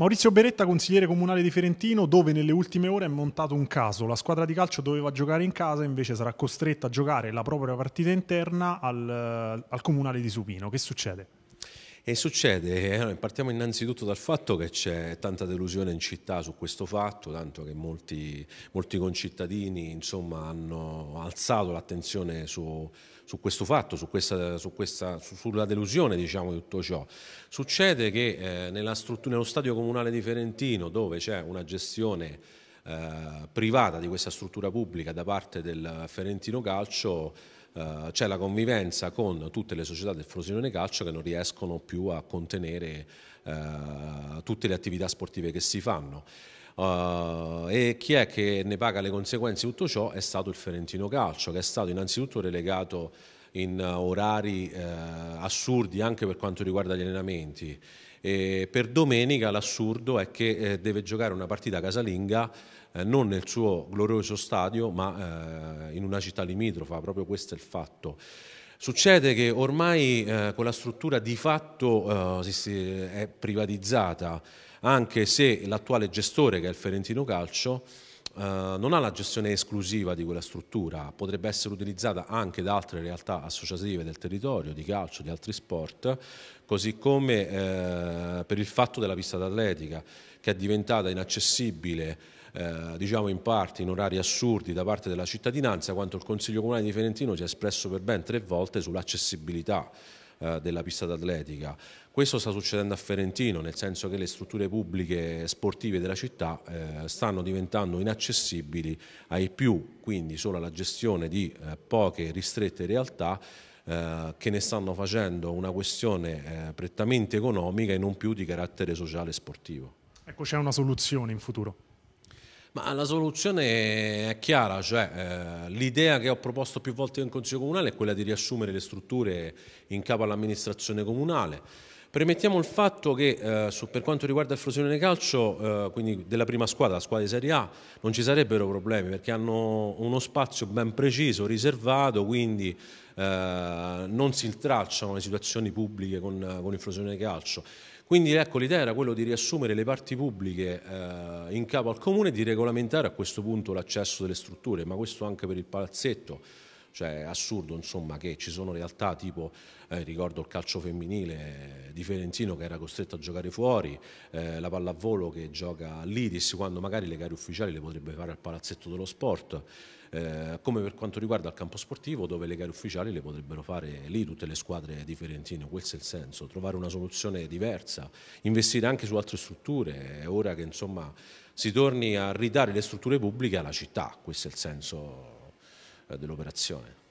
Maurizio Berretta, consigliere comunale di Ferentino, dove nelle ultime ore è montato un caso. La squadra di calcio doveva giocare in casa, invece sarà costretta a giocare la propria partita interna al comunale di Supino. Che succede? E succede, partiamo innanzitutto dal fatto che c'è tanta delusione in città su questo fatto, tanto che molti concittadini, insomma, hanno alzato l'attenzione su questo fatto, sulla delusione, diciamo, di tutto ciò. Succede che nello stadio comunale di Ferentino, dove c'è una gestione privata di questa struttura pubblica da parte del Ferentino Calcio, c'è la convivenza con tutte le società del Frosinone Calcio che non riescono più a contenere tutte le attività sportive che si fanno. E chi è che ne paga le conseguenze di tutto ciò è stato il Ferentino Calcio, che è stato innanzitutto relegato in orari assurdi anche per quanto riguarda gli allenamenti. E per domenica l'assurdo è che deve giocare una partita casalinga non nel suo glorioso stadio, ma in una città limitrofa. Proprio questo è il fatto. Succede che ormai quella struttura di fatto è privatizzata, anche se l'attuale gestore, che è il Ferentino Calcio, non ha la gestione esclusiva di quella struttura. Potrebbe essere utilizzata anche da altre realtà associative del territorio, di calcio, di altri sport, così come per il fatto della pista d'atletica, che è diventata inaccessibile, diciamo, in parte in orari assurdi da parte della cittadinanza, quanto il Consiglio Comunale di Ferentino si è espresso per ben 3 volte sull'accessibilità della pista d'atletica. Questo sta succedendo a Ferentino, nel senso che le strutture pubbliche sportive della città stanno diventando inaccessibili ai più, quindi solo alla gestione di poche ristrette realtà che ne stanno facendo una questione prettamente economica e non più di carattere sociale e sportivo. Ecco, c'è una soluzione in futuro? Ma la soluzione è chiara, cioè l'idea che ho proposto più volte in Consiglio Comunale è quella di riassumere le strutture in capo all'amministrazione comunale. Premettiamo il fatto che per quanto riguarda il Frosinone Calcio, quindi della prima squadra, la squadra di Serie A, non ci sarebbero problemi, perché hanno uno spazio ben preciso, riservato, quindi non si intralciano le situazioni pubbliche con il Frosinone Calcio. Quindi ecco, l'idea era quella di riassumere le parti pubbliche in capo al comune e di regolamentare a questo punto l'accesso delle strutture, ma questo anche per il palazzetto. Cioè è assurdo, insomma, che ci sono realtà tipo, ricordo il calcio femminile di Ferentino che era costretto a giocare fuori, la pallavolo che gioca all'Itis, quando magari le gare ufficiali le potrebbe fare al palazzetto dello sport, come per quanto riguarda il campo sportivo, dove le gare ufficiali le potrebbero fare lì tutte le squadre di Ferentino. Questo è il senso, trovare una soluzione diversa, investire anche su altre strutture. È ora che, insomma, si torni a ridare le strutture pubbliche alla città, questo è il senso dell'operazione.